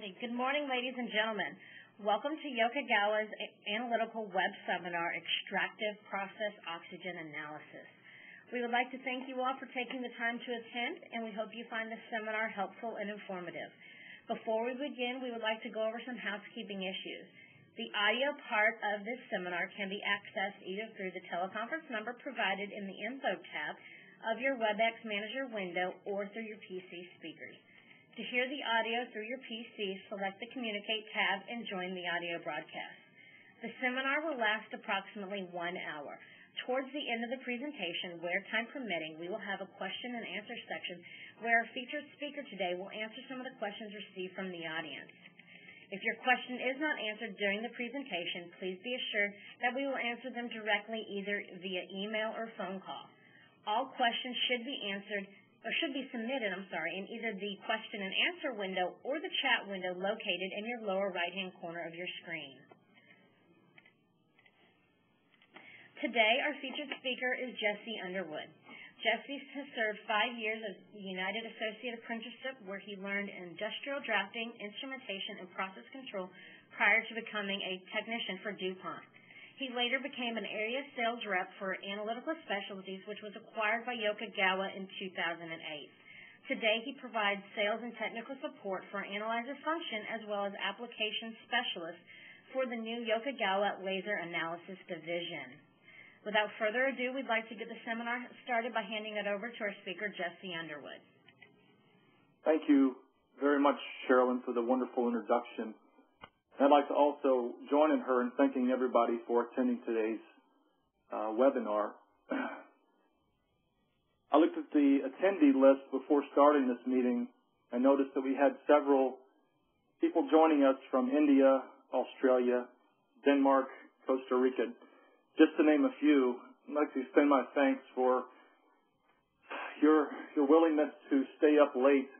Alrighty, good morning, ladies and gentlemen. Welcome to Yokogawa's analytical web seminar, Extractive Process Oxygen Analysis. We would like to thank you all for taking the time to attend, and we hope you find this seminar helpful and informative. Before we begin, we would like to go over some housekeeping issues. The audio part of this seminar can be accessed either through the teleconference number provided in the info tab of your WebEx manager window or through your PC speakers. To hear the audio through your PC, select the Communicate tab and join the audio broadcast. The seminar will last approximately 1 hour. Towards the end of the presentation, where time permitting, we will have a question and answer section where our featured speaker today will answer some of the questions received from the audience. If your question is not answered during the presentation, please be assured that we will answer them directly either via email or phone call. All questions should be submitted in either the question and answer window or the chat window located in your lower right-hand corner of your screen. Today, our featured speaker is Jesse Underwood. Jesse has served 5 years as the United Associate Apprenticeship, where he learned industrial drafting, instrumentation, and process control prior to becoming a technician for DuPont. He later became an area sales rep for Analytical Specialties, which was acquired by Yokogawa in 2008. Today, he provides sales and technical support for analyzer function as well as application specialists for the new Yokogawa Laser Analysis Division. Without further ado, we'd like to get the seminar started by handing it over to our speaker, Jesse Underwood. Thank you very much, Sherilyn, for the wonderful introduction. I'd like to also join in her in thanking everybody for attending today's webinar. I looked at the attendee list before starting this meeting and noticed that we had several people joining us from India, Australia, Denmark, Costa Rica, just to name a few. I'd like to extend my thanks for your willingness to stay up late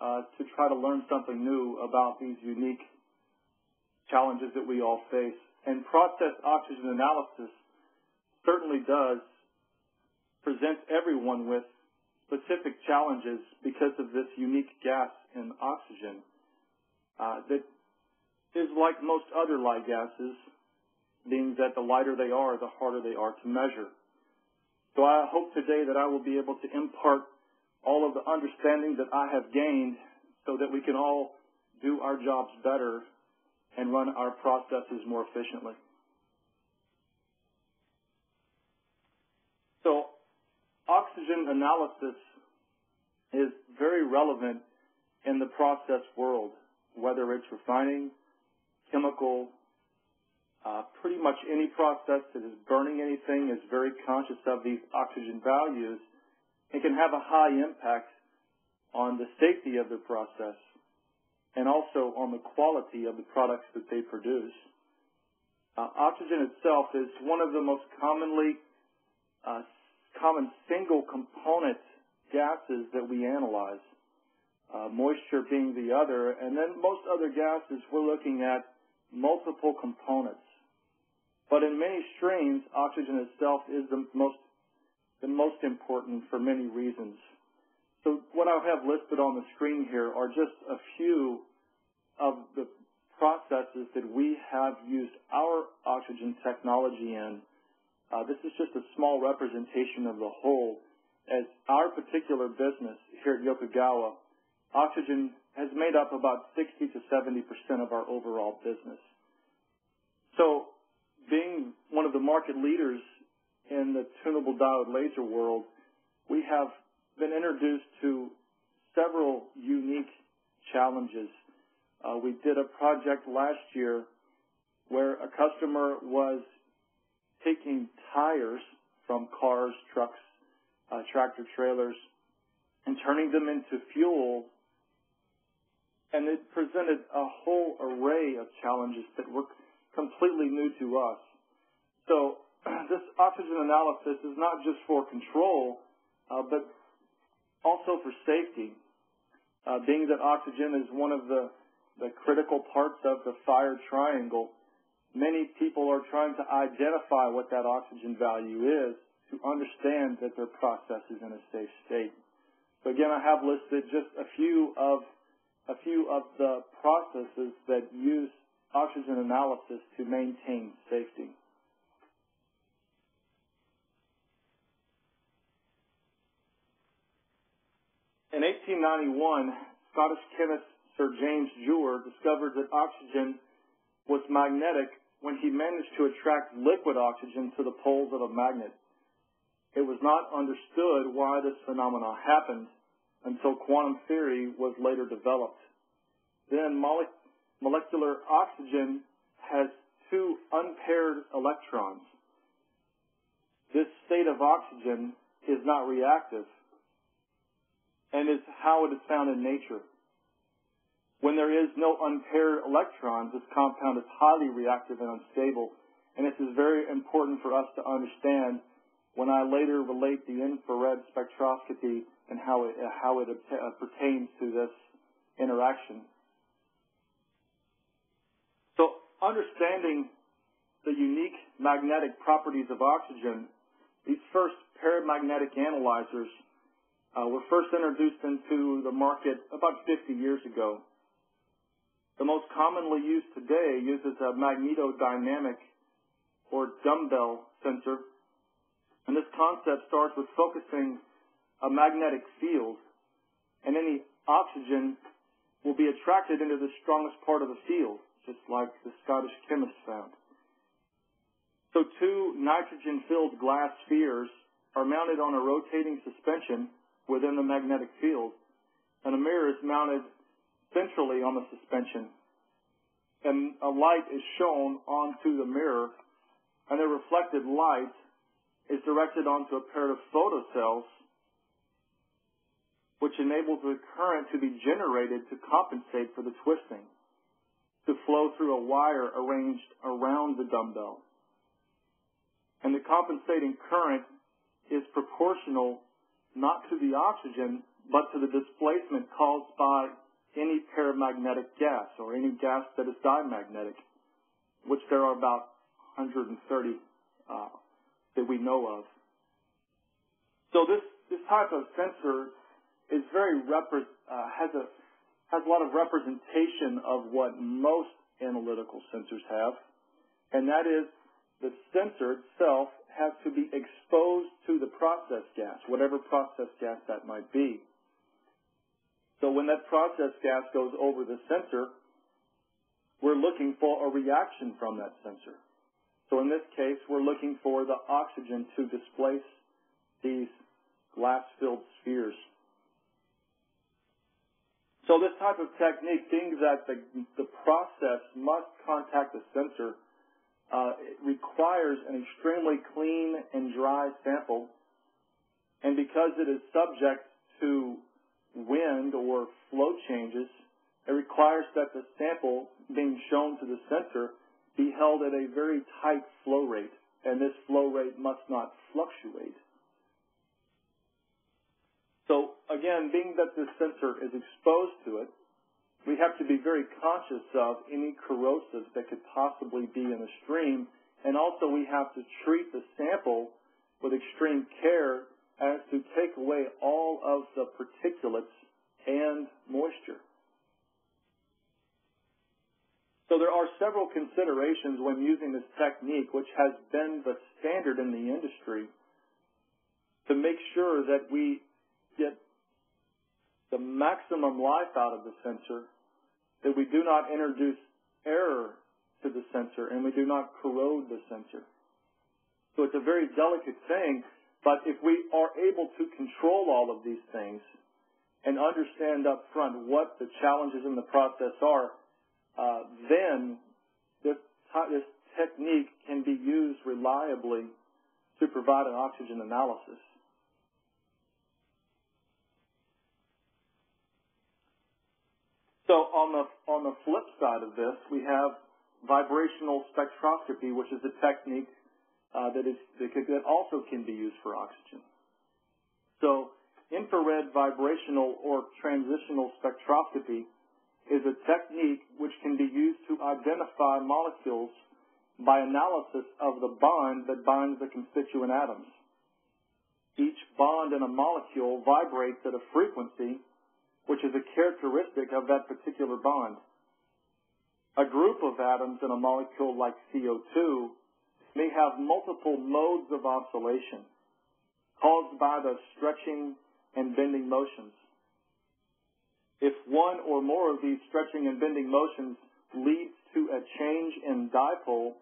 to try to learn something new about these unique challenges that we all face. And process oxygen analysis certainly does present everyone with specific challenges because of this unique gas in oxygen that is like most other light gases, being that the lighter they are, the harder they are to measure. So I hope today that I will be able to impart all of the understanding that I have gained so that we can all do our jobs better and run our processes more efficiently. So oxygen analysis is very relevant in the process world, whether it's refining, chemical, pretty much any process that is burning anything is very conscious of these oxygen values. It can have a high impact on the safety of the process and also on the quality of the products that they produce. Oxygen itself is one of the most common single component gases that we analyze, moisture being the other, and then most other gases we're looking at multiple components. But in many streams, oxygen itself is the most important for many reasons. So what I have listed on the screen here are just a few of the processes that we have used our oxygen technology in. This is just a small representation of the whole. As our particular business here at Yokogawa, oxygen has made up about 60 to 70% of our overall business. So being one of the market leaders in the tunable diode laser world, we have been introduced to several unique challenges. We did a project last year where a customer was taking tires from cars, trucks, tractor trailers, and turning them into fuel, and it presented a whole array of challenges that were completely new to us. So this oxygen analysis is not just for control, but also for safety, being that oxygen is one of the critical parts of the fire triangle. Many people are trying to identify what that oxygen value is to understand that their process is in a safe state. So again, I have listed just a few of a few of the processes that use oxygen analysis to maintain safety. In 1891, Scottish chemist Sir James Dewar discovered that oxygen was magnetic when he managed to attract liquid oxygen to the poles of a magnet. It was not understood why this phenomenon happened until quantum theory was later developed. Then molecular oxygen has two unpaired electrons. This state of oxygen is not reactive and is how it is found in nature. When there is no unpaired electrons, this compound is highly reactive and unstable, and this is very important for us to understand when I later relate the infrared spectroscopy and how it pertains to this interaction. So understanding the unique magnetic properties of oxygen, these first paramagnetic analyzers were first introduced into the market about 50 years ago. The most commonly used today uses a magnetodynamic or dumbbell sensor, and this concept starts with focusing a magnetic field, and any oxygen will be attracted into the strongest part of the field, just like the Scottish chemist found. So two nitrogen-filled glass spheres are mounted on a rotating suspension within the magnetic field, and a mirror is mounted centrally on the suspension, and a light is shown onto the mirror, and the reflected light is directed onto a pair of photocells, which enables the current to be generated to compensate for the twisting, to flow through a wire arranged around the dumbbell. And the compensating current is proportional not to the oxygen, but to the displacement caused by any paramagnetic gas, or any gas that is diamagnetic, which there are about 130 that we know of. So this type of sensor is has a lot of representation of what most analytical sensors have, and that is the sensor itself has to be exposed to the process gas, whatever process gas that might be. So when that process gas goes over the sensor, we're looking for a reaction from that sensor. So in this case, we're looking for the oxygen to displace these glass-filled spheres. So this type of technique, being that the process must contact the sensor, it requires an extremely clean and dry sample. And because it is subject to wind or flow changes, it requires that the sample being shown to the sensor be held at a very tight flow rate, and this flow rate must not fluctuate. So again, being that this sensor is exposed to it, we have to be very conscious of any corrosives that could possibly be in the stream, and also we have to treat the sample with extreme care as to take away all of the particulates and moisture. So there are several considerations when using this technique, which has been the standard in the industry, to make sure that we get the maximum life out of the sensor, that we do not introduce error to the sensor, and we do not corrode the sensor. So it's a very delicate thing, but if we are able to control all of these things and understand up front what the challenges in the process are, then this technique can be used reliably to provide an oxygen analysis. So on the flip side of this, we have vibrational spectroscopy, which is a technique that also can be used for oxygen. So infrared vibrational or transitional spectroscopy is a technique which can be used to identify molecules by analysis of the bond that binds the constituent atoms. Each bond in a molecule vibrates at a frequency which is a characteristic characteristic of that particular bond. A group of atoms in a molecule like CO2 may have multiple modes of oscillation caused by the stretching and bending motions. If one or more of these stretching and bending motions leads to a change in dipole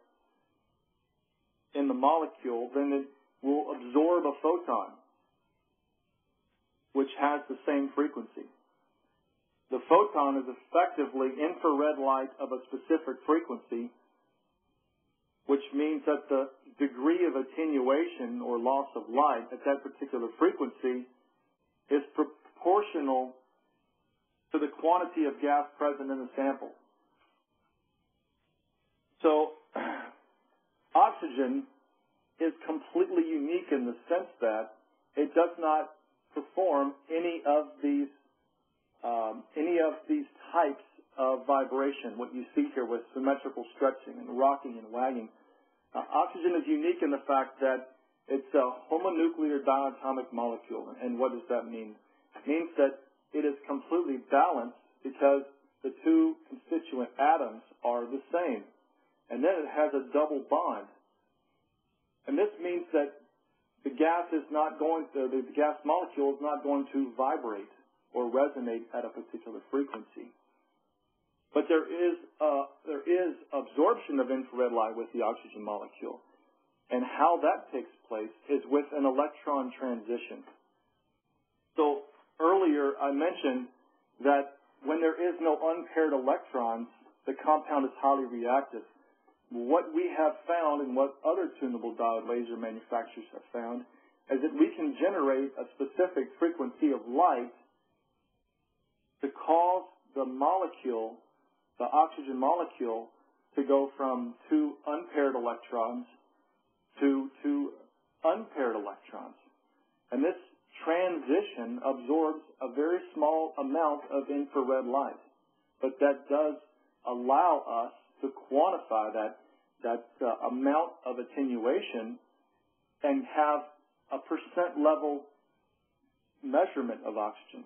in the molecule, then it will absorb a photon, which has the same frequency. The photon is effectively infrared light of a specific frequency, which means that the degree of attenuation or loss of light at that particular frequency is proportional to the quantity of gas present in the sample. So, oxygen is completely unique in the sense that it does not perform any of these types of vibration, what you see here with symmetrical stretching and rocking and wagging. Oxygen is unique in the fact that it's a homonuclear diatomic molecule. And what does that mean? It means that it is completely balanced because the two constituent atoms are the same. And then it has a double bond. And this means that the gas is not going to, the gas molecule is not going to vibrate or resonate at a particular frequency. But there is absorption of infrared light with the oxygen molecule. And how that takes place is with an electron transition. So earlier I mentioned that when there is no unpaired electrons, the compound is highly reactive. What we have found and what other tunable diode laser manufacturers have found is that we can generate a specific frequency of light to cause the molecule, the oxygen molecule, to go from two unpaired electrons to two unpaired electrons. And this transition absorbs a very small amount of infrared light, but that does allow us to quantify that amount of attenuation and have a percent level measurement of oxygen.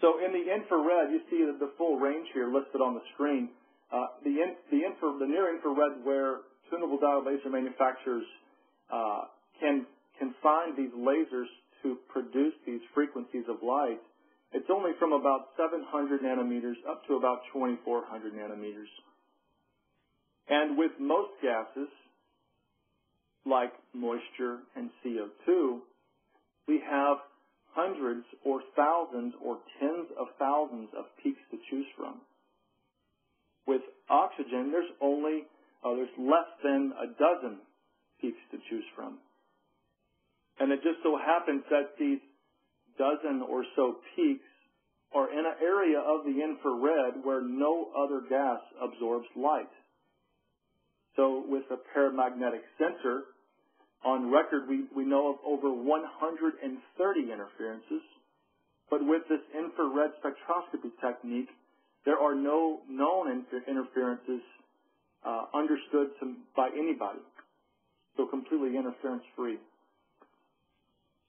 So in the infrared, you see the full range here listed on the screen. The near infrared, where tunable diode laser manufacturers can find these lasers to produce these frequencies of light, it's only from about 700 nanometers up to about 2400 nanometers. And with most gases, like moisture and CO2, we have hundreds or thousands or tens of thousands of peaks to choose from. With oxygen, there's less than a dozen peaks to choose from. And it just so happens that these dozen or so peaks are in an area of the infrared where no other gas absorbs light. So with a paramagnetic sensor, on record, we know of over 130 interferences, but with this infrared spectroscopy technique, there are no known interferences understood by anybody, so completely interference-free.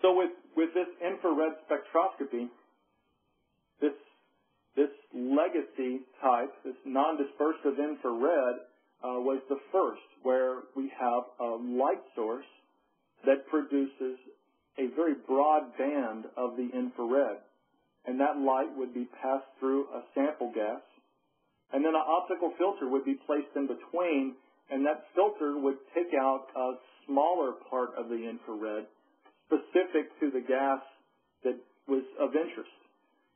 So with this infrared spectroscopy, this legacy type, this non-dispersive infrared, was the first where we have a light source that produces a very broad band of the infrared. And that light would be passed through a sample gas. And then an optical filter would be placed in between, and that filter would take out a smaller part of the infrared specific to the gas that was of interest.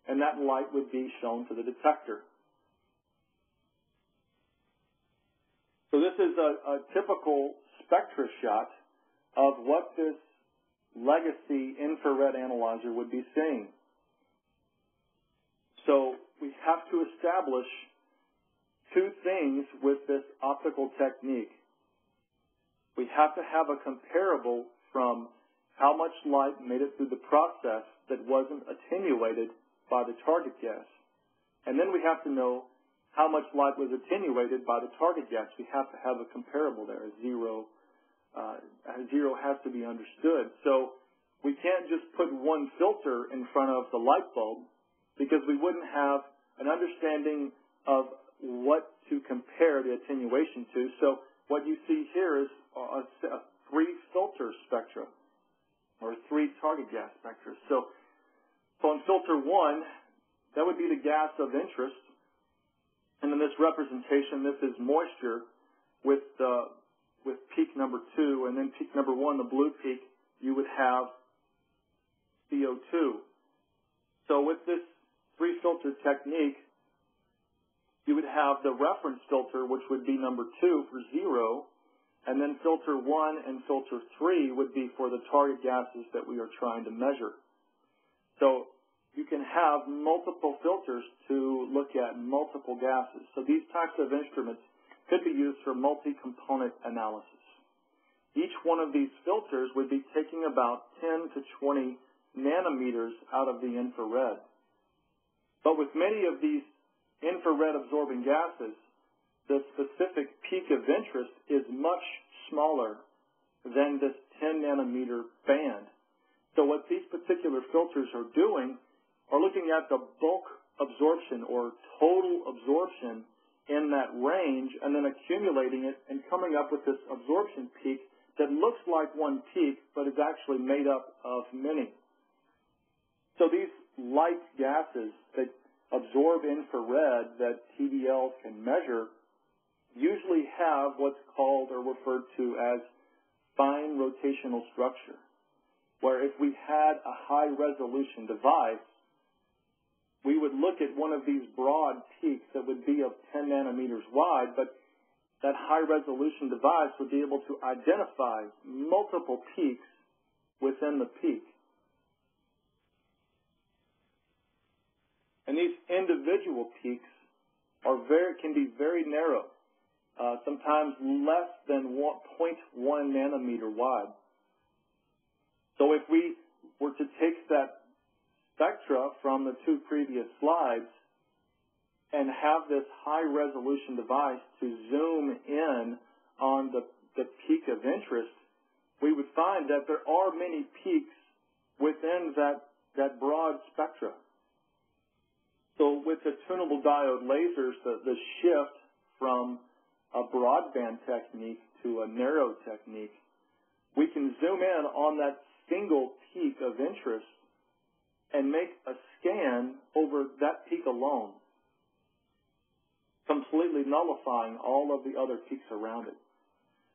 And that light would be shown to the detector. So this is a typical spectra shot of what this legacy infrared analyzer would be seeing. So we have to establish two things with this optical technique. We have to have a comparable from how much light made it through the process that wasn't attenuated by the target gas. And then we have to know how much light was attenuated by the target gas. We have to have a comparable there, a zero has to be understood. So we can't just put one filter in front of the light bulb because we wouldn't have an understanding of what to compare the attenuation to. So what you see here is a three-filter spectra or three target gas spectra. So in filter one, that would be the gas of interest. And in this representation, this is moisture with peak number two. And then peak number one, the blue peak, you would have CO2. So with this three-filter technique, you would have the reference filter, which would be number two for zero, and then filter one and filter three would be for the target gases that we are trying to measure. So you can have multiple filters to look at multiple gases. So these types of instruments could be used for multi-component analysis. Each one of these filters would be taking about 10 to 20 nanometers out of the infrared. But with many of these infrared absorbing gases, the specific peak of interest is much smaller than this 10 nanometer band. So what these particular filters are doing are looking at the bulk absorption or total absorption in that range and then accumulating it and coming up with this absorption peak that looks like one peak, but is actually made up of many. So these light gases that absorb infrared that TDLs can measure usually have what's called or referred to as fine rotational structure, where if we had a high-resolution device, we would look at one of these broad peaks that would be of 10 nanometers wide, but that high-resolution device would be able to identify multiple peaks within the peak. And these individual peaks are can be very narrow, sometimes less than 0.1 nanometer wide. So if we were to take that spectra from the two previous slides and have this high-resolution device to zoom in on the peak of interest, we would find that there are many peaks within that broad spectra. So with the tunable diode lasers, the shift from a broadband technique to a narrow technique, we can zoom in on that single peak of interest and make a scan over that peak alone, completely nullifying all of the other peaks around it.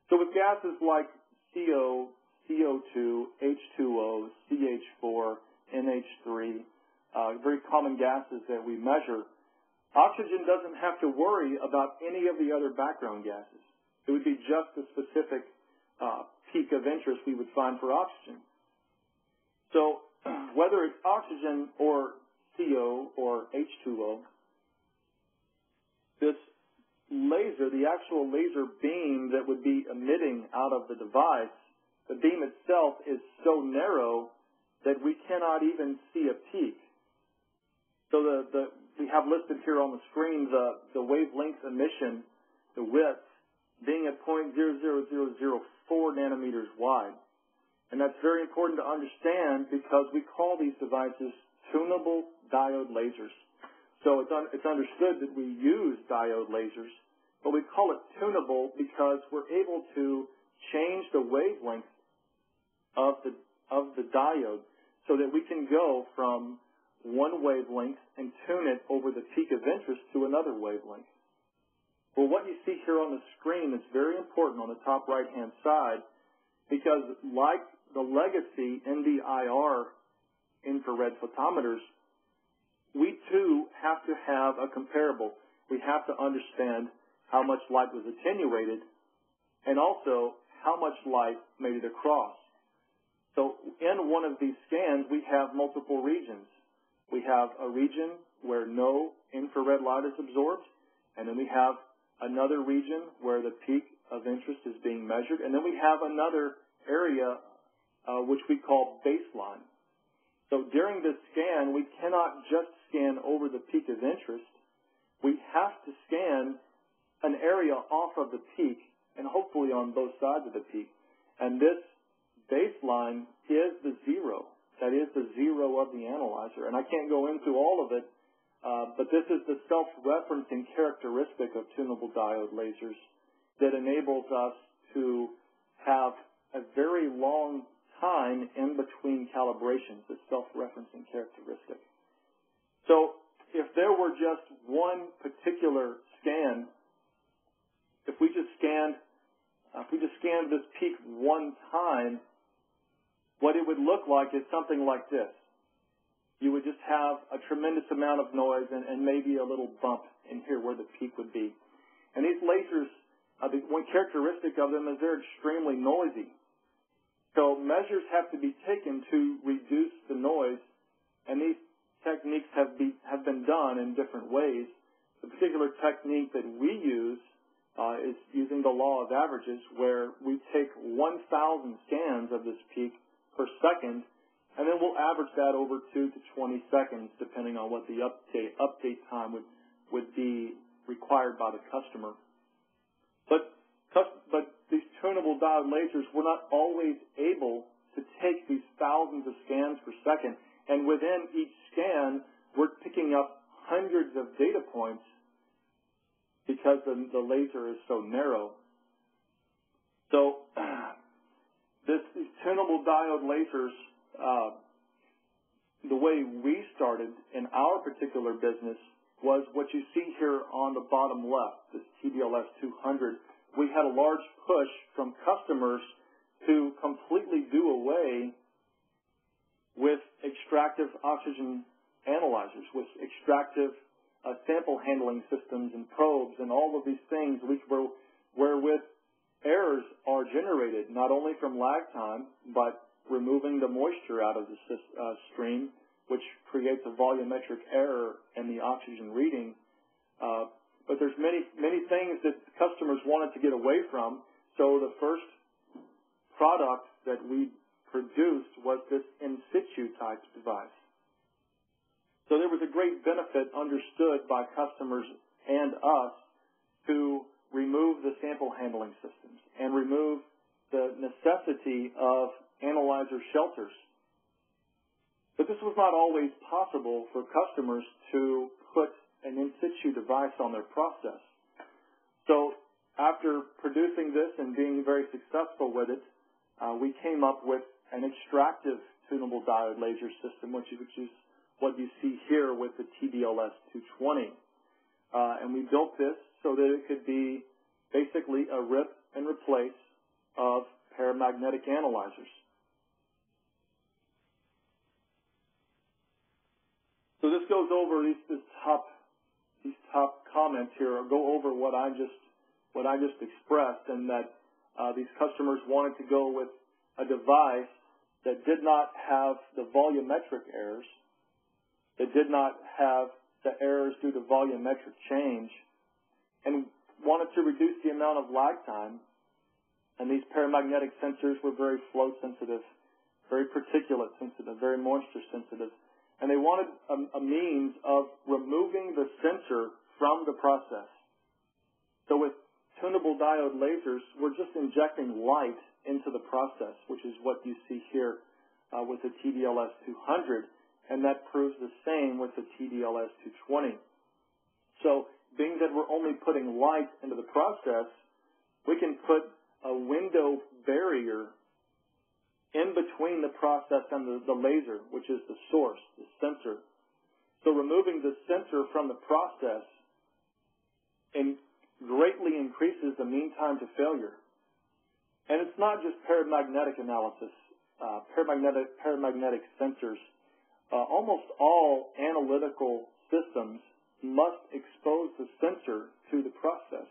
So with gases like CO, CO2, H2O, CH4, NH3, very common gases that we measure, oxygen doesn't have to worry about any of the other background gases. It would be just the specific peak of interest we would find for oxygen. So whether it's oxygen or CO or H2O, this laser, the actual laser beam that would be emitting out of the device, the beam itself is so narrow that we cannot even see a peak. So we have listed here on the screen the wavelength emission, the width, being at 0.00004 nanometers wide. And that's very important to understand because we call these devices tunable diode lasers. So it's understood that we use diode lasers, but we call it tunable because we're able to change the wavelength of the diode so that we can go from one wavelength and tune it over the peak of interest to another wavelength. Well, what you see here on the screen is very important on the top right-hand side because like the legacy NDIR infrared photometers, we too have to have a comparable. We have to understand how much light was attenuated and also how much light made it across. So in one of these scans, we have multiple regions. We have a region where no infrared light is absorbed, and then we have another region where the peak of interest is being measured, and then we have another area which we call baseline. So during this scan, we cannot just scan over the peak of interest. We have to scan an area off of the peak and hopefully on both sides of the peak. And this baseline is the zero. That is the zero of the analyzer. And I can't go into all of it, but this is the self-referencing characteristic of tunable diode lasers that enables us to have a very long time in between calibrations, the self-referencing characteristic. So if there were just one particular scan, if we just scanned this peak one time, what it would look like is something like this. You would just have a tremendous amount of noise and maybe a little bump in here where the peak would be. And these lasers, one characteristic of them is they're extremely noisy. So measures have to be taken to reduce the noise, and these techniques have been done in different ways. The particular technique that we use is using the law of averages, where we take 1,000 scans of this peak per second, and then we'll average that over 2 to 20 seconds, depending on what the update time would be required by the customer. But these tunable diode lasers were not always able to take these thousands of scans per second, and within each scan, we're picking up hundreds of data points because the laser is so narrow. So these tunable diode lasers, the way we started in our particular business was what you see here on the bottom left, this TDLS200. We had a large push from customers to completely do away with extractive oxygen analyzers, with extractive sample handling systems and probes and all of these things wherewith errors are generated, not only from lag time, but removing the moisture out of the stream, which creates a volumetric error in the oxygen reading. But there's many things that customers wanted to get away from. So the first product that we produced was this in situ type device. So there was a great benefit understood by customers and us to remove the sample handling systems and remove the necessity of analyzer shelters. But this was not always possible for customers to put an in situ device on their process. So after producing this and being very successful with it, we came up with an extractive tunable diode laser system, which is what you see here with the TDLS220. And we built this so that it could be basically a rip and replace of paramagnetic analyzers. So this goes over these top comments here, or go over what I just expressed, and that these customers wanted to go with a device that did not have the volumetric errors, that did not have the errors due to volumetric change, and wanted to reduce the amount of lag time. And these paramagnetic sensors were very flow sensitive, very particulate sensitive, very moisture sensitive. And they wanted a means of removing the sensor from the process. So with tunable diode lasers, we're just injecting light into the process, which is what you see here with the TDLS200, and that proves the same with the TDLS220. So being that we're only putting light into the process, we can put a window barrier in between the process and the laser, which is the source, the sensor. So removing the sensor from the process greatly increases the mean time to failure. And it's not just paramagnetic analysis, paramagnetic sensors. Almost all analytical systems must expose the sensor to the process,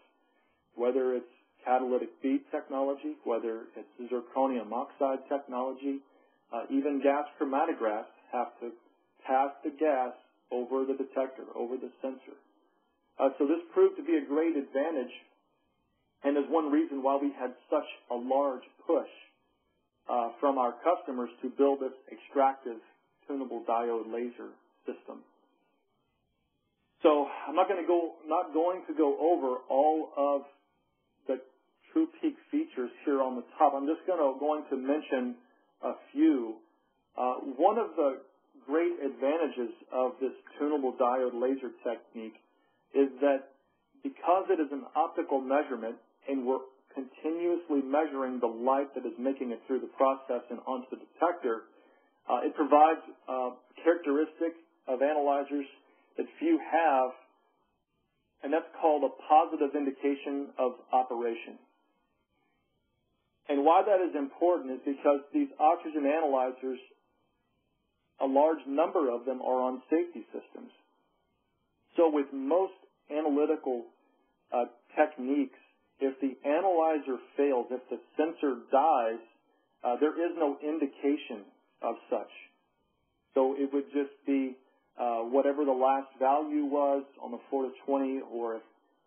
whether it's catalytic bead technology, whether it's zirconium oxide technology, even gas chromatographs have to pass the gas over the detector, over the sensor. So this proved to be a great advantage, and is one reason why we had such a large push from our customers to build this extractive tunable diode laser system. So I'm not going to go over all of the true peak features here on the top. I'm just going to mention a few. One of the great advantages of this tunable diode laser technique is that because it is an optical measurement and we're continuously measuring the light that is making it through the process and onto the detector, it provides a characteristic of analyzers that few have, and that's called a positive indication of operation. And why that is important is because these oxygen analyzers, a large number of them are on safety systems. So with most analytical techniques, if the analyzer fails, if the sensor dies, there is no indication of such. So it would just be whatever the last value was on the 420, or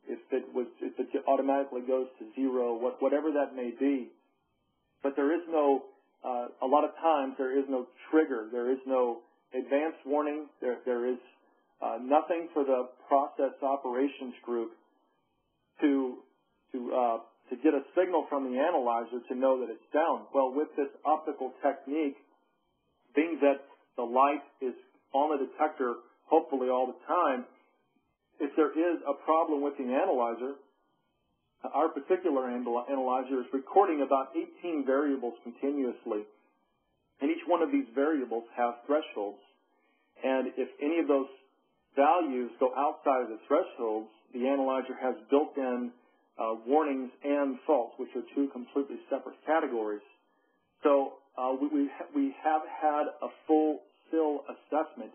if it automatically goes to zero, whatever that may be. But there is no, a lot of times there is no trigger, there is no advance warning, there is nothing for the process operations group to get a signal from the analyzer to know that it's down. Well, with this optical technique, being that the light is on the detector hopefully all the time, if there is a problem with the analyzer, our particular analyzer is recording about 18 variables continuously, and each one of these variables have thresholds. And if any of those values go outside of the thresholds, the analyzer has built-in warnings and faults, which are two completely separate categories. So we have had a full SIL assessment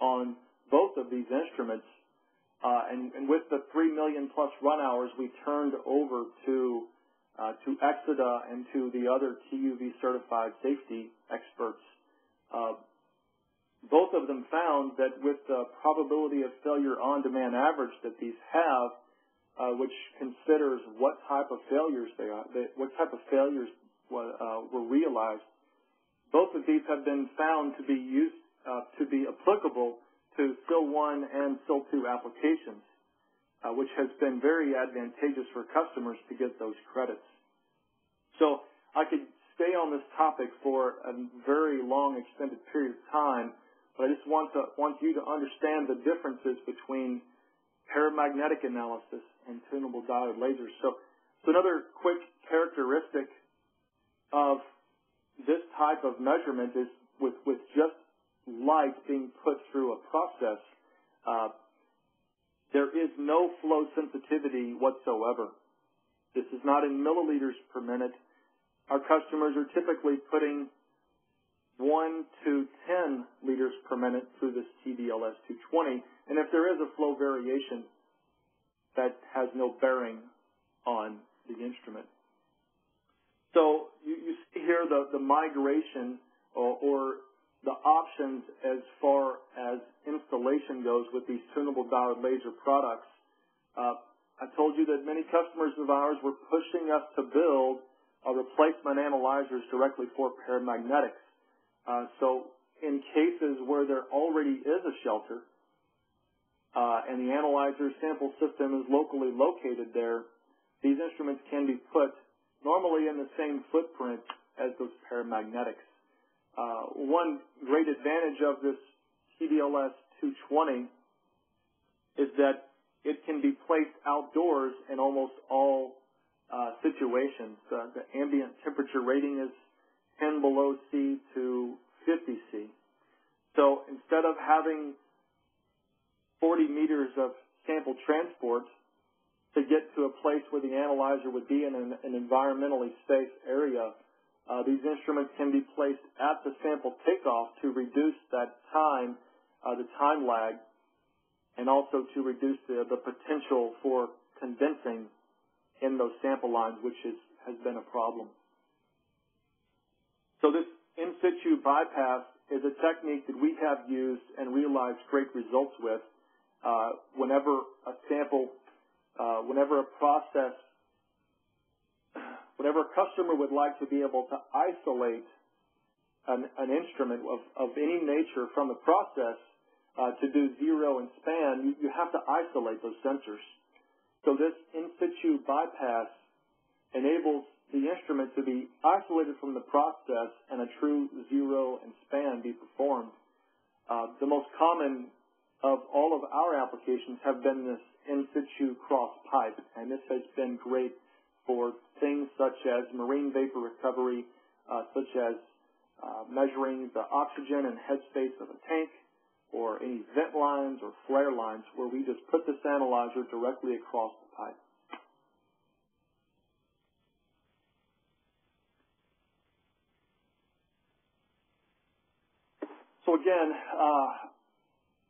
on both of these instruments, and with the 3 million plus run hours, we turned over to Exida and to the other TÜV certified safety experts. Both of them found that with the probability of failure on-demand average that these have, which considers what type of failures they are, were realized, both of these have been found to be used to be applicable to SIL 1 and SIL 2 applications, which has been very advantageous for customers to get those credits. So I could stay on this topic for a very long extended period of time, but I just want you to understand the differences between paramagnetic analysis and tunable diode lasers. So another quick characteristic of this type of measurement is with just light being put through a process, there is no flow sensitivity whatsoever. This is not in milliliters per minute. Our customers are typically putting 1 to 10 liters per minute through this TDLS220, and if there is a flow variation, that has no bearing on the instrument. So you see here the migration or the options as far as installation goes with these tunable diode laser products. I told you that many customers of ours were pushing us to build replacement analyzers directly for paramagnetics. So in cases where there already is a shelter and the analyzer sample system is locally located there, these instruments can be put normally in the same footprint as those paramagnetics. One great advantage of this TDLS220 is that it can be placed outdoors in almost all situations. The ambient temperature rating is 10 below C to 50 C. So instead of having 40 meters of sample transport to get to a place where the analyzer would be in an environmentally safe area, these instruments can be placed at the sample takeoff to reduce that time, the time lag, and also to reduce the potential for condensing in those sample lines, which has been a problem. So this in-situ bypass is a technique that we have used and realized great results with. Whenever a customer would like to be able to isolate an instrument of any nature from the process to do zero and span, you have to isolate those sensors. So this in-situ bypass enables the instrument to be isolated from the process and a true zero and span be performed. The most common of all of our applications have been this in situ cross pipe, and this has been great for things such as marine vapor recovery, such as measuring the oxygen and headspace of a tank, or any vent lines or flare lines, where we just put this analyzer directly across the pipe. So again,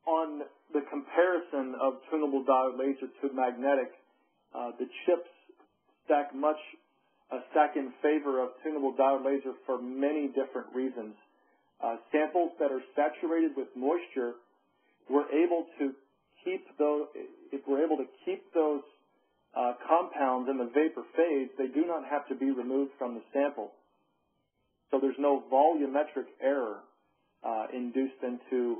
on the comparison of tunable diode laser to magnetic, the chips stack in favor of tunable diode laser for many different reasons. Samples that are saturated with moisture, if we're able to keep those compounds in the vapor phase, they do not have to be removed from the sample. So there's no volumetric error induced into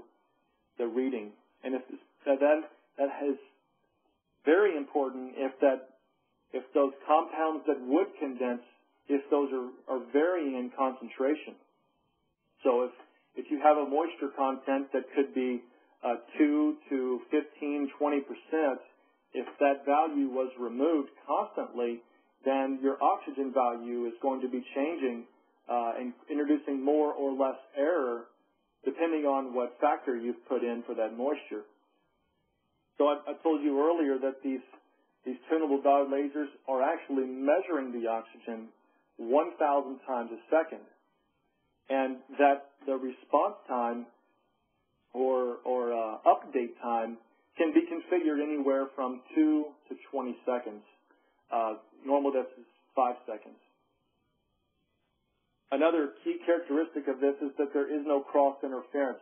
the reading. And that is very important if those compounds that would condense, if those are varying in concentration. So if you have a moisture content that could be 2 to 15, 20%, if that value was removed constantly, then your oxygen value is going to be changing and introducing more or less error depending on what factor you've put in for that moisture. So I told you earlier that these tunable diode lasers are actually measuring the oxygen 1,000 times a second, and that the response time or update time can be configured anywhere from 2 to 20 seconds. Normal depth is 5 seconds. Another key characteristic of this is that there is no cross interference,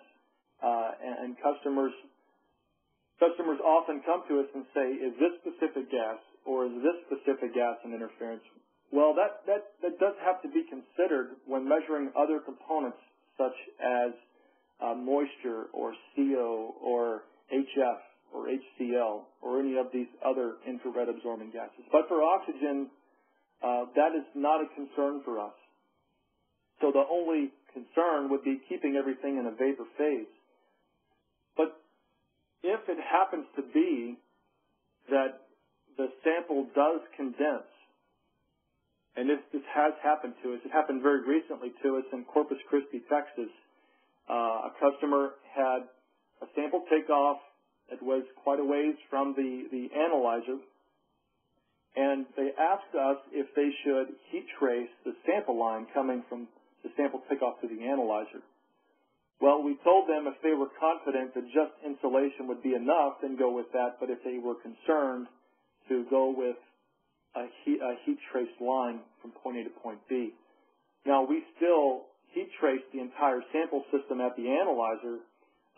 and customers often come to us and say, is this specific gas or is this specific gas an interference? Well, that does have to be considered when measuring other components such as moisture or CO or HF or HCl or any of these other infrared absorbing gases. But for oxygen, that is not a concern for us. So the only concern would be keeping everything in a vapor phase. But if it happens to be that the sample does condense, and this has happened to us, it happened very recently to us in Corpus Christi, Texas. A customer had a sample takeoff that was quite a ways from the analyzer, and they asked us if they should heat trace the sample line coming from the sample takeoff to the analyzer. Well, we told them if they were confident that just insulation would be enough, then go with that. But if they were concerned, to go with a heat trace line from point A to point B. Now, we still heat trace the entire sample system at the analyzer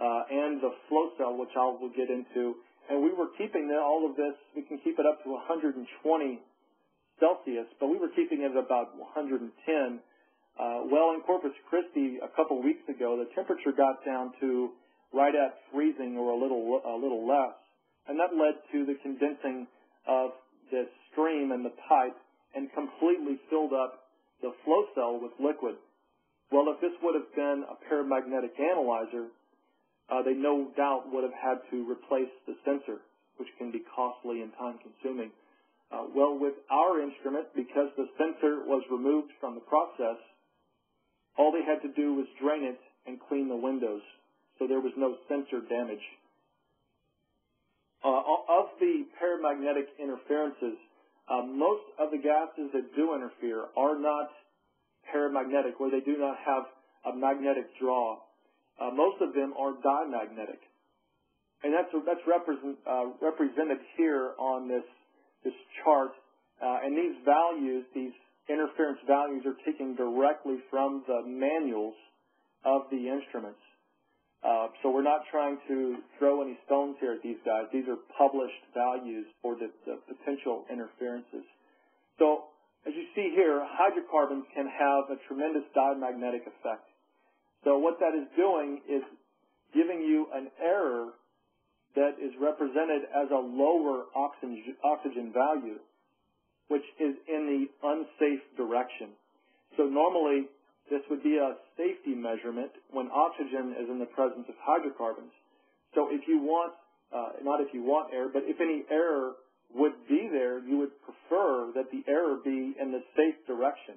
and the flow cell, which I will get into. And we were keeping all of this, we can keep it up to 120 Celsius, but we were keeping it at about 110. Well, in Corpus Christi a couple weeks ago, the temperature got down to right at freezing or a little less, and that led to the condensing of the stream and the pipe and completely filled up the flow cell with liquid. Well, if this would have been a paramagnetic analyzer, they no doubt would have had to replace the sensor, which can be costly and time-consuming. Well, with our instrument, because the sensor was removed from the process, all they had to do was drain it and clean the windows, so there was no sensor damage. Of the paramagnetic interferences, most of the gases that do interfere are not paramagnetic, where they do not have a magnetic draw. Most of them are diamagnetic, and that's represented here on this chart. And these values, these interference values, are taken directly from the manuals of the instruments. So we're not trying to throw any stones here at these guys. These are published values for the potential interferences. So as you see here, hydrocarbons can have a tremendous diamagnetic effect. So what that is doing is giving you an error that is represented as a lower oxygen value. which is in the unsafe direction. So normally, this would be a safety measurement when oxygen is in the presence of hydrocarbons. So if you want, not if you want error, but if any error would be there, you would prefer that the error be in the safe direction.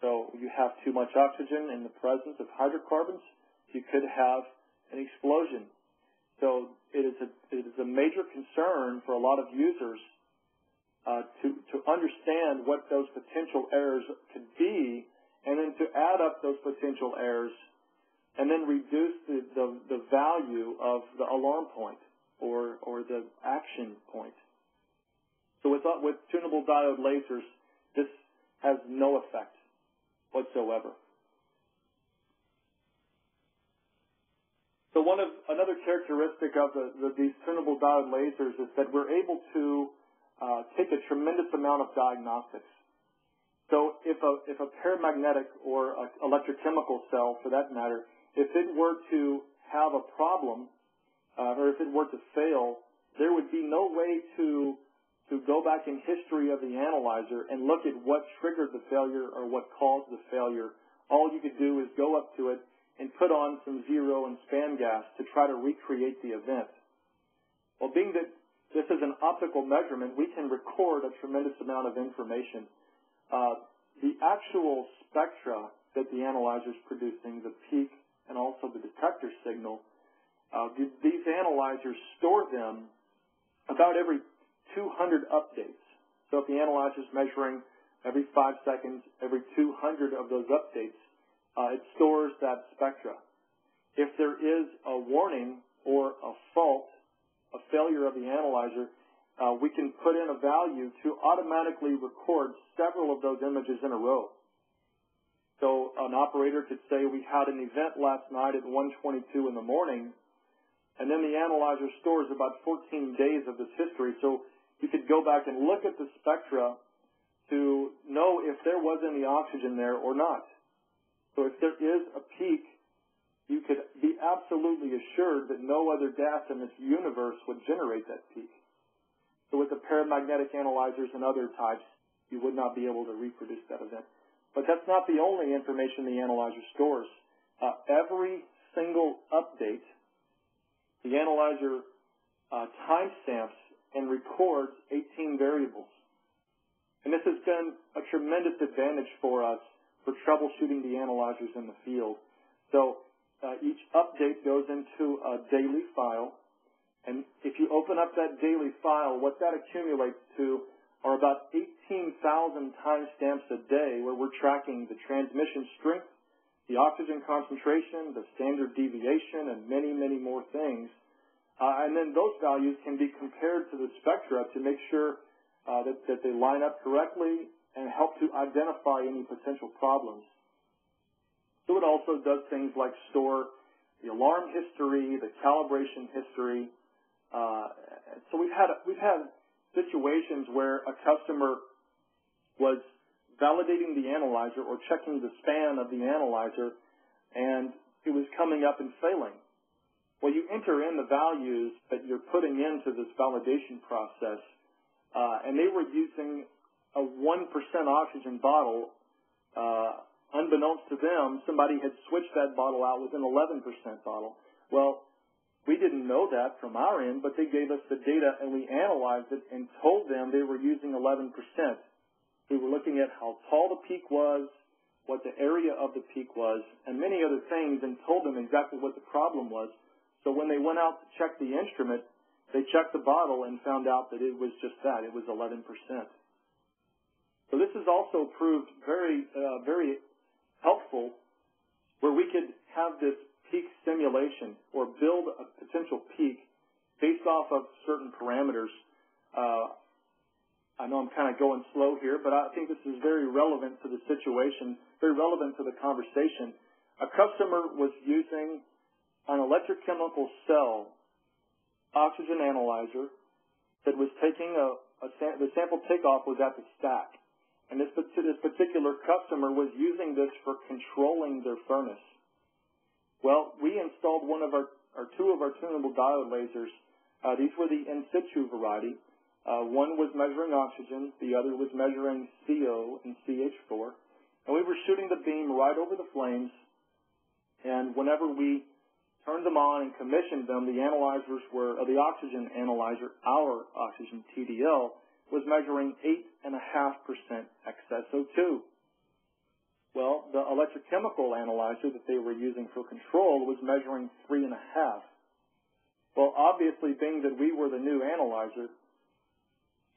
So you have too much oxygen in the presence of hydrocarbons, you could have an explosion. So it is a major concern for a lot of users to understand what those potential errors could be, and then to add up those potential errors, and then reduce the value of the alarm point or the action point. So with tunable diode lasers, this has no effect whatsoever. So another characteristic of these tunable diode lasers is that we're able to take a tremendous amount of diagnostics. So if a paramagnetic or an electrochemical cell, for that matter, if it were to have a problem or if it were to fail, there would be no way to go back in history of the analyzer and look at what triggered the failure or what caused the failure. All you could do is go up to it and put on some zero and span gas to try to recreate the event. Well, being that this is an optical measurement, we can record a tremendous amount of information. The actual spectra that the analyzer is producing, the peak and also the detector signal, these analyzers store them about every 200 updates. So if the analyzer is measuring every 5 seconds, every 200 of those updates, it stores that spectra. If there is a warning or a fault, a failure of the analyzer, we can put in a value to automatically record several of those images in a row. So an operator could say we had an event last night at 1:22 in the morning, and then the analyzer stores about 14 days of this history. So you could go back and look at the spectra to know if there was any oxygen there or not. So if there is a peak, you could be absolutely assured that no other gas in this universe would generate that peak. So with the paramagnetic analyzers and other types, you would not be able to reproduce that event. But that's not the only information the analyzer stores. Every single update, the analyzer timestamps and records 18 variables. And this has been a tremendous advantage for us for troubleshooting the analyzers in the field. So each update goes into a daily file, and if you open up that daily file, what that accumulates to are about 18,000 timestamps a day where we're tracking the transmission strength, the oxygen concentration, the standard deviation, and many, many more things. And then those values can be compared to the spectra to make sure that they line up correctly and help to identify any potential problems. So it also does things like store the alarm history, the calibration history. So we've had situations where a customer was validating the analyzer or checking the span of the analyzer, and it was coming up and failing. Well, you enter in the values that you're putting into this validation process, and they were using a 1% oxygen bottle. Unbeknownst to them, somebody had switched that bottle out with an 11% bottle. Well, we didn't know that from our end, but they gave us the data, and we analyzed it and told them they were using 11%. We were looking at how tall the peak was, what the area of the peak was, and many other things, and told them exactly what the problem was. So when they went out to check the instrument, they checked the bottle and found out that it was just that. It was 11%. So this has also proved very, very helpful, where we could have this peak simulation or build a potential peak based off of certain parameters. I know I'm kind of going slow here, but I think this is very relevant to the situation, very relevant to the conversation. A customer was using an electrochemical cell oxygen analyzer that was taking the sample takeoff was at the stack, and this particular customer was using this for controlling their furnace. Well, we installed one of our two of our tunable diode lasers. These were the in situ variety. One was measuring oxygen, the other was measuring CO and CH4, and we were shooting the beam right over the flames, and whenever we turned them on and commissioned them, the analyzers were, the oxygen analyzer, our oxygen TDL, was measuring 8.5% excess O2. Well, the electrochemical analyzer that they were using for control was measuring 3.5. Well, obviously, being that we were the new analyzer,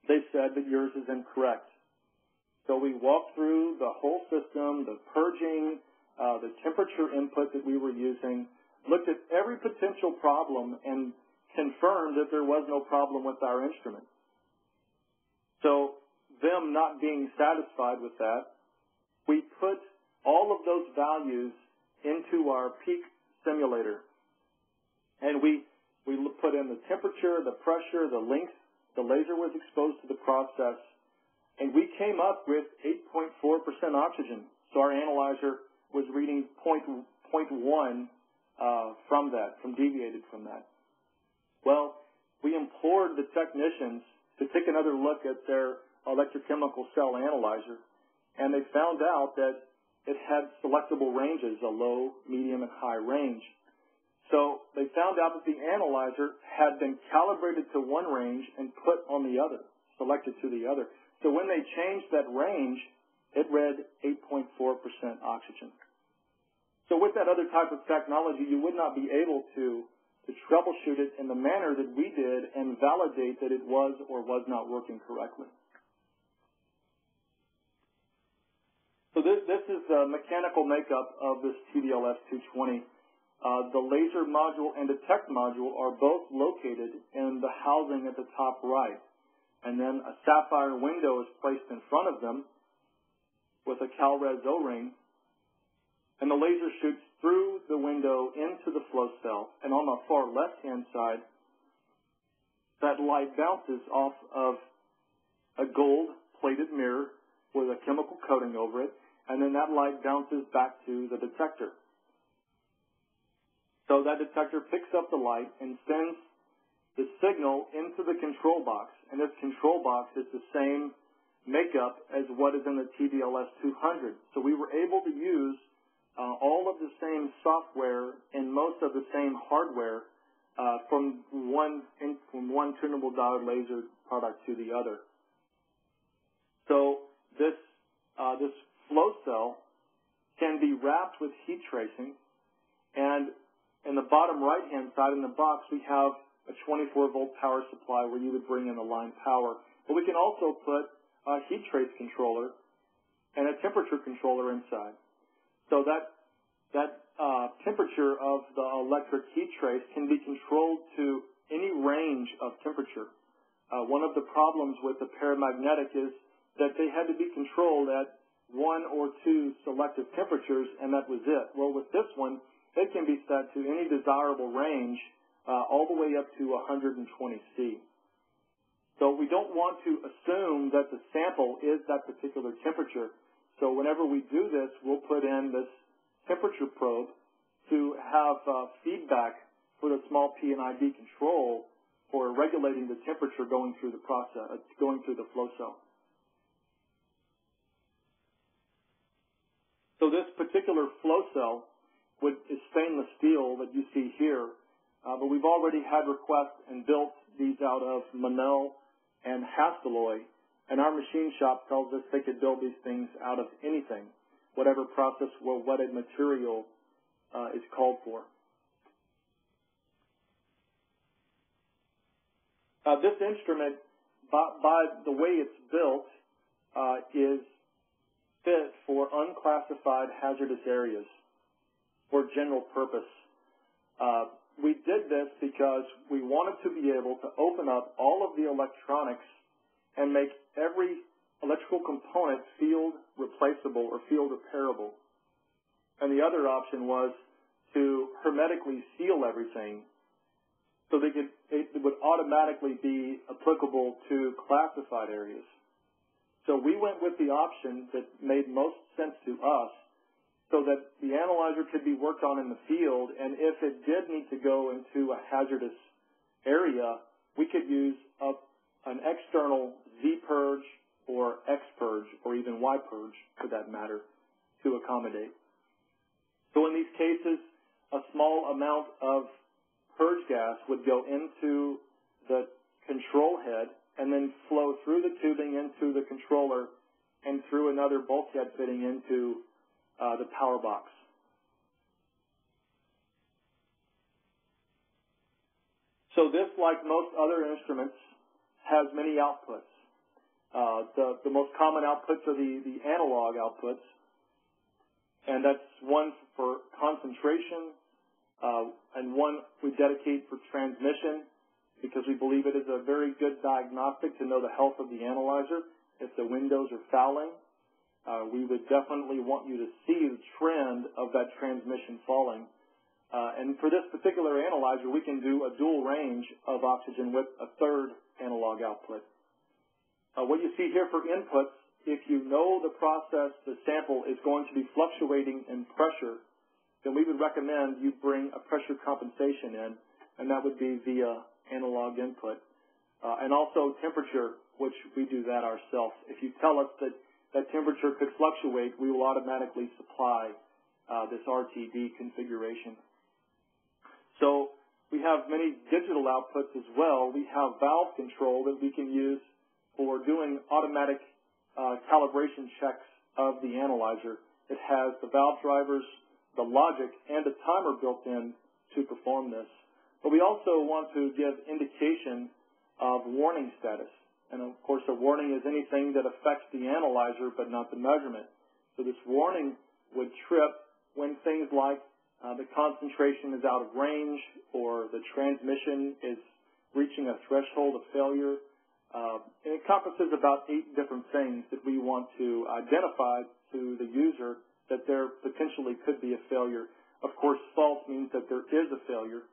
they said that yours is incorrect. So we walked through the whole system, the purging, the temperature input that we were using, looked at every potential problem, and confirmed that there was no problem with our instrument. So them not being satisfied with that, we put all of those values into our peak simulator. And we put in the temperature, the pressure, the length, the laser was exposed to the process, and we came up with 8.4% oxygen. So our analyzer was reading 0.1 from that, deviated from that. Well, we implored the technicians to take another look at their electrochemical cell analyzer, and they found out that it had selectable ranges, a low, medium, and high range. So they found out that the analyzer had been calibrated to one range and put on the other, selected to the other. So when they changed that range, it read 8.4% oxygen. So with that other type of technology, you would not be able to troubleshoot it in the manner that we did and validate that it was or was not working correctly. So this is the mechanical makeup of this TDLS220. The laser module and detect module are both located in the housing at the top right. And then a sapphire window is placed in front of them with a Calrez O-ring. And the laser shoots through the window into the flow cell, and on the far left-hand side, that light bounces off of a gold-plated mirror with a chemical coating over it, and then that light bounces back to the detector. So that detector picks up the light and sends the signal into the control box, and this control box is the same makeup as what is in the TDLS200. So we were able to use all of the same software and most of the same hardware from one tunable diode laser product to the other. So this flow cell can be wrapped with heat tracing, and in the bottom right-hand side in the box we have a 24-volt power supply where you would bring in the line power, but we can also put a heat trace controller and a temperature controller inside. So that temperature of the electric heat trace can be controlled to any range of temperature. One of the problems with the paramagnetic is that they had to be controlled at 1 or 2 selective temperatures, and that was it. Well, with this one, it can be set to any desirable range all the way up to 120 C. So we don't want to assume that the sample is that particular temperature. So whenever we do this, we'll put in this temperature probe to have feedback for the small PNID control for regulating the temperature going through the process, going through the flow cell. So this particular flow cell is stainless steel that you see here, but we've already had requests and built these out of Monel and Hastelloy. And our machine shop tells us they could build these things out of anything, whatever process or wetted material is called for. This instrument, by the way it's built, is fit for unclassified hazardous areas for general purpose. We did this because we wanted to be able to open up all of the electronics and make every electrical component field replaceable or field repairable. And the other option was to hermetically seal everything so they could, it would automatically be applicable to classified areas. So we went with the option that made most sense to us so that the analyzer could be worked on in the field, and if it did need to go into a hazardous area, we could use a an external Z purge or X purge or even Y purge, for that matter, to accommodate. So in these cases, a small amount of purge gas would go into the control head and then flow through the tubing into the controller and through another bulkhead fitting into the power box. So this, like most other instruments, has many outputs. The most common outputs are the analog outputs, and that's one for concentration, and one we dedicate for transmission because we believe it is a very good diagnostic to know the health of the analyzer. If the windows are fouling, we would definitely want you to see the trend of that transmission falling. And for this particular analyzer, we can do a dual range of oxygen with a third analog output. What you see here for inputs, if you know the process, the sample is going to be fluctuating in pressure, then we would recommend you bring a pressure compensation in, and that would be via analog input. And also temperature, which we do that ourselves. If you tell us that that temperature could fluctuate, we will automatically supply this RTD configuration. So we have many digital outputs as well. We have valve control that we can use for doing automatic calibration checks of the analyzer. It has the valve drivers, the logic, and a timer built in to perform this. But we also want to give indication of warning status. And of course, a warning is anything that affects the analyzer but not the measurement. So this warning would trip when things like the concentration is out of range, or the transmission is reaching a threshold of failure. And it encompasses about 8 different things that we want to identify to the user that there potentially could be a failure. Of course, fault means that there is a failure.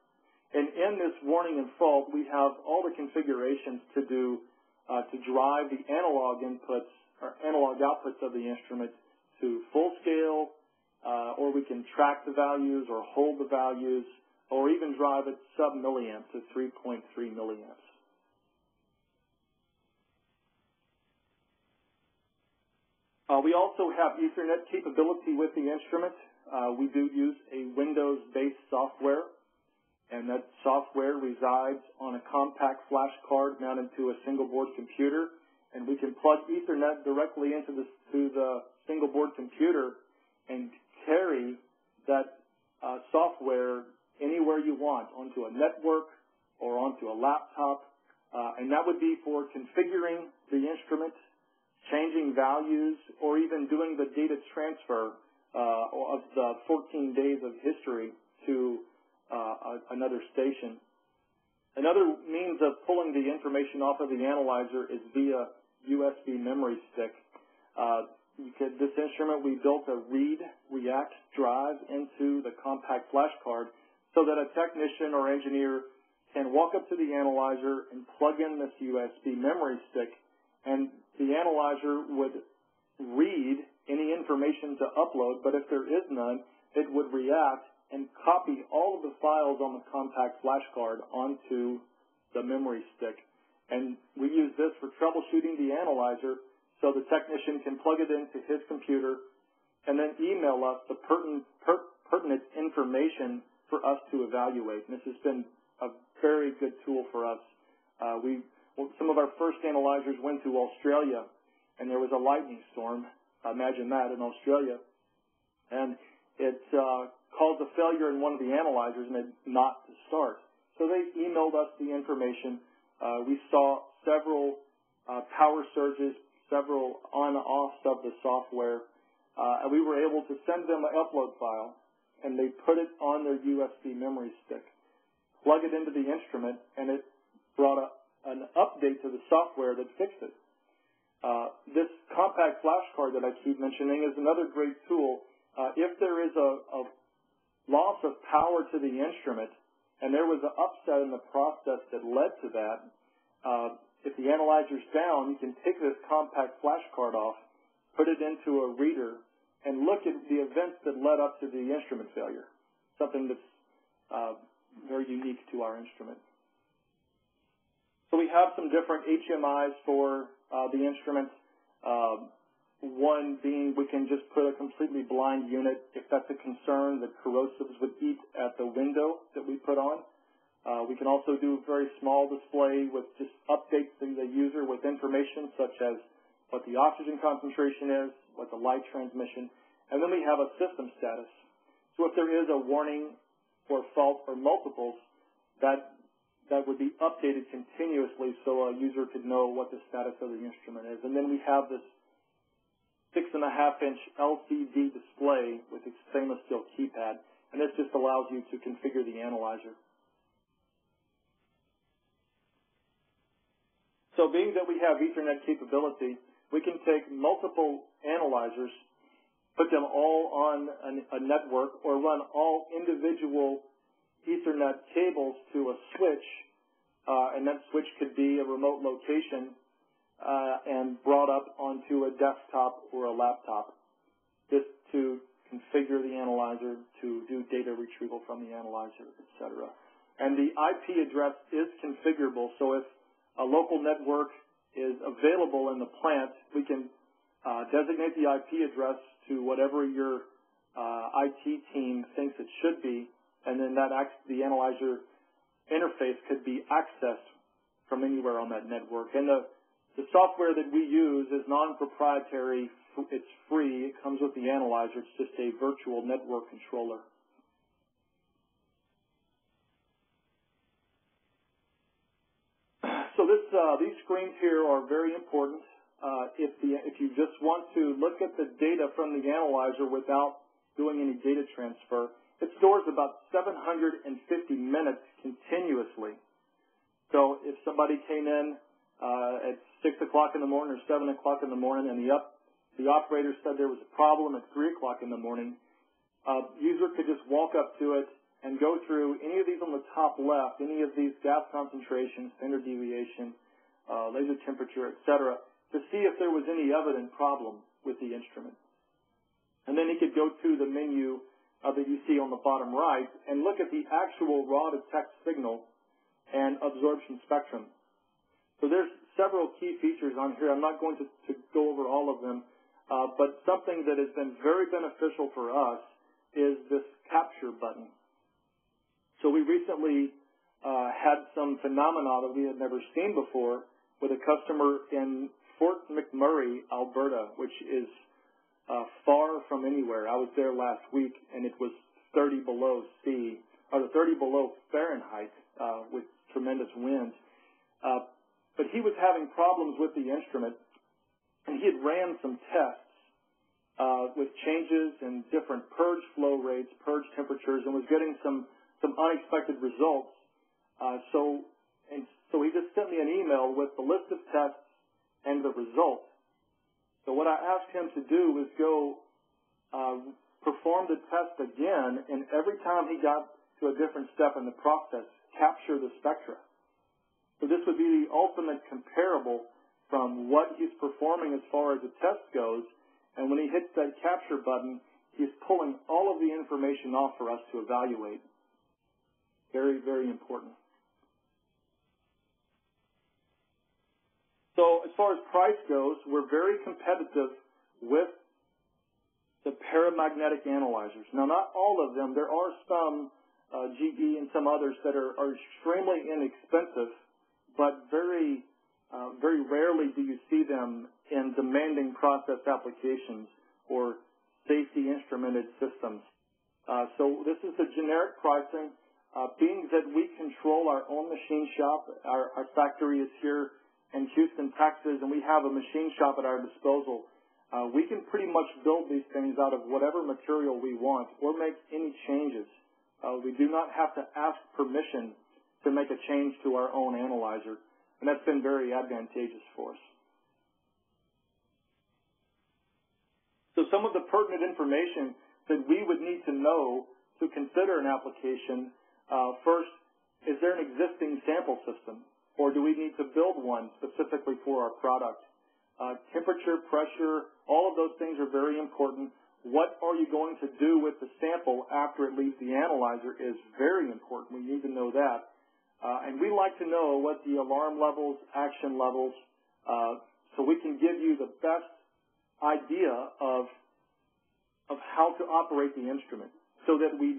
And in this warning and fault, we have all the configurations to do to drive the analog inputs or analog outputs of the instrument to full scale, or we can track the values or hold the values, or even drive it sub-milliamps to 3.3 milliamps. We also have Ethernet capability with the instrument. We do use a Windows-based software, and that software resides on a compact flash card mounted to a single board computer, and we can plug Ethernet directly into the single board computer and carry that software anywhere you want, onto a network or onto a laptop, and that would be for configuring the instrument, changing values, or even doing the data transfer of the 14 days of history to another station. Another means of pulling the information off of the analyzer is via USB memory stick. This instrument, we built a read, react, drive into the compact flash card so that a technician or engineer can walk up to the analyzer and plug in this USB memory stick, and the analyzer would read any information to upload, but if there is none, it would react and copy all of the files on the compact flash card onto the memory stick. And we use this for troubleshooting the analyzer, so the technician can plug it into his computer and then email us the pertinent information for us to evaluate. And this has been a very good tool for us. Some of our first analyzers went to Australia, and there was a lightning storm. Imagine that in Australia. And it caused a failure in one of the analyzers and it not to start. So they emailed us the information. We saw several power surges, several on-offs of the software, and we were able to send them an upload file, and they put it on their USB memory stick, plug it into the instrument, and it brought an update to the software that fixed it. This compact flash card that I keep mentioning is another great tool. If there is a loss of power to the instrument, and there was an upset in the process that led to that, if the analyzer's down, you can take this compact flash card off, put it into a reader, and look at the events that led up to the instrument failure, something that's very unique to our instrument. So So we have some different HMIs for the instrument. One being we can just put a completely blind unit if that's a concern that corrosives would eat at the window that we put on. We can also do a very small display with just updates to the user with information such as what the oxygen concentration is, what the light transmission, and then we have a system status. So if there is a warning or fault or multiples, that would be updated continuously so a user could know what the status of the instrument is. And then we have this 6.5-inch LCD display with a stainless steel keypad, and this just allows you to configure the analyzer. So being that we have Ethernet capability, we can take multiple analyzers, put them all on a network, or run all individual Ethernet cables to a switch, and that switch could be a remote location and brought up onto a desktop or a laptop, just to configure the analyzer, to do data retrieval from the analyzer, etc. And the IP address is configurable, so if a local network is available in the plant, we can designate the IP address to whatever your IT team thinks it should be, and then the analyzer interface could be accessed from anywhere on that network. And the software that we use is non-proprietary. It's free. It comes with the analyzer. It's just a virtual network controller. So these screens here are very important. If you just want to look at the data from the analyzer without doing any data transfer, it stores about 750 minutes continuously. So if somebody came in at 6 o'clock in the morning or 7 o'clock in the morning and the operator said there was a problem at 3 o'clock in the morning, user could just walk up to it and go through any of these on the top left, any of these gas concentration, standard deviation, laser temperature, etc., to see if there was any evident problem with the instrument. And then he could go to the menu that you see on the bottom right and look at the actual raw detect signal and absorption spectrum. So there's several key features on here. I'm not going to go over all of them, but something that has been very beneficial for us is this capture button. So we recently had some phenomena that we had never seen before with a customer in Fort McMurray, Alberta, which is far from anywhere. I was there last week, and it was 30 below C, or 30 below Fahrenheit with tremendous winds. But he was having problems with the instrument, and he had ran some tests with changes in different purge flow rates, purge temperatures, and was getting some unexpected results. So he just sent me an email with the list of tests and the results. So what I asked him to do was go perform the test again, and every time he got to a different step in the process, capture the spectra. So this would be the ultimate comparable from what he's performing as far as the test goes, and when he hits that capture button, he's pulling all of the information off for us to evaluate. Very, very important. So as far as price goes, we're very competitive with the paramagnetic analyzers. Now, not all of them. There are some GE and some others that are extremely inexpensive, but very, very rarely do you see them in demanding process applications or safety instrumented systems. So this is the generic pricing. Being that we control our own machine shop, our factory is here in Houston, Texas, and we have a machine shop at our disposal, we can pretty much build these things out of whatever material we want or make any changes. We do not have to ask permission to make a change to our own analyzer, and that's been very advantageous for us. So some of the pertinent information that we would need to know to consider an application, first, is there an existing sample system, or do we need to build one specifically for our product? Temperature, pressure, all of those things are very important. What are you going to do with the sample after it leaves the analyzer is very important. We need to know that. And we like to know what the alarm levels, action levels, so we can give you the best idea of how to operate the instrument so that we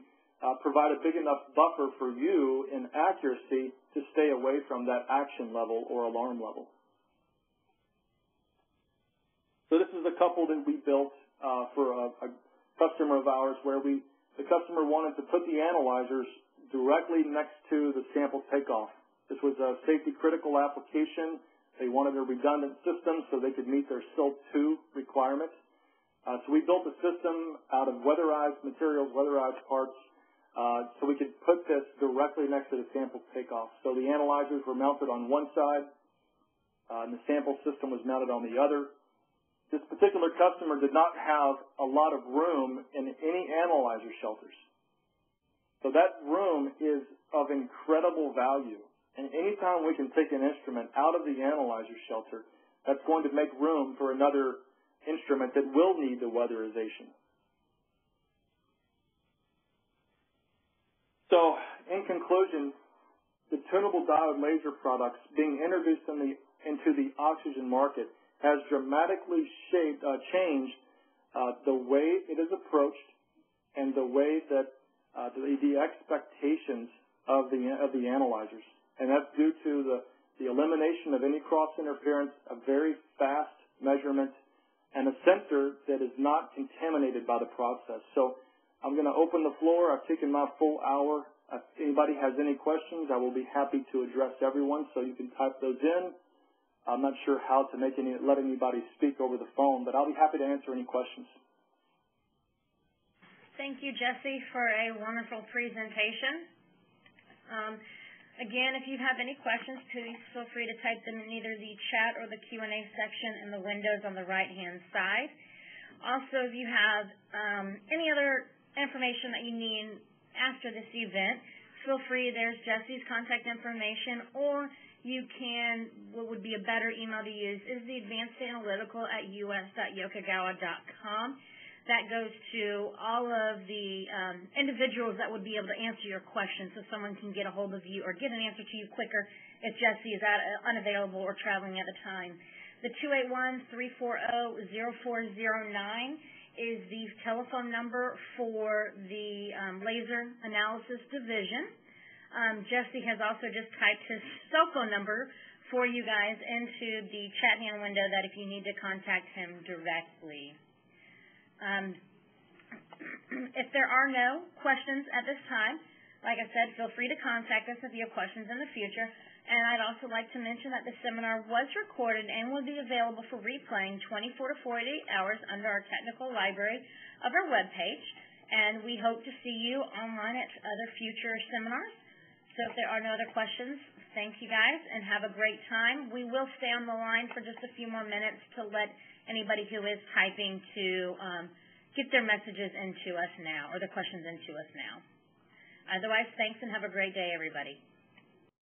provide a big enough buffer for you in accuracy to stay away from that action level or alarm level. So this is a couple that we built for a customer of ours where the customer wanted to put the analyzers directly next to the sample takeoff. This was a safety critical application. They wanted a redundant system so they could meet their SIL 2 requirements. So we built a system out of weatherized materials, weatherized parts, so we could put this directly next to the sample takeoff. So the analyzers were mounted on one side, and the sample system was mounted on the other. This particular customer did not have a lot of room in any analyzer shelters. So that room is of incredible value. And anytime we can take an instrument out of the analyzer shelter, that's going to make room for another instrument that will need the weatherization. So, in conclusion, the tunable diode laser products being introduced into the oxygen market has dramatically changed the way it is approached and the way that the expectations of the analyzers. And that's due to the elimination of any cross-interference, a very fast measurement, and a sensor that is not contaminated by the process. So I'm going to open the floor. I've taken my full hour. If anybody has any questions, I will be happy to address everyone, so you can type those in. I'm not sure how to let anybody speak over the phone, but I'll be happy to answer any questions. Thank you, Jesse, for a wonderful presentation. Again, if you have any questions, please feel free to type them in either the chat or the Q&A section in the windows on the right-hand side. Also, if you have any other information that you need after this event, feel free. There's Jesse's contact information, or you can, what would be a better email to use is the advancedanalytical@us.yokogawa.com. That goes to all of the individuals that would be able to answer your questions, so someone can get a hold of you or get an answer to you quicker if Jesse is unavailable or traveling at the time. The 281-340-0409 is the telephone number for the laser analysis division. Jesse has also just typed his cell phone number for you guys into the chat hand window that if you need to contact him directly. If there are no questions at this time, like I said, feel free to contact us if you have questions in the future. And I'd also like to mention that the seminar was recorded and will be available for replaying 24 to 48 hours under our technical library of our webpage. And we hope to see you online at other future seminars. So if there are no other questions, thank you guys and have a great time. We will stay on the line for just a few more minutes to let anybody who is typing to get their messages into us now, or their questions into us now. Otherwise, thanks and have a great day, everybody.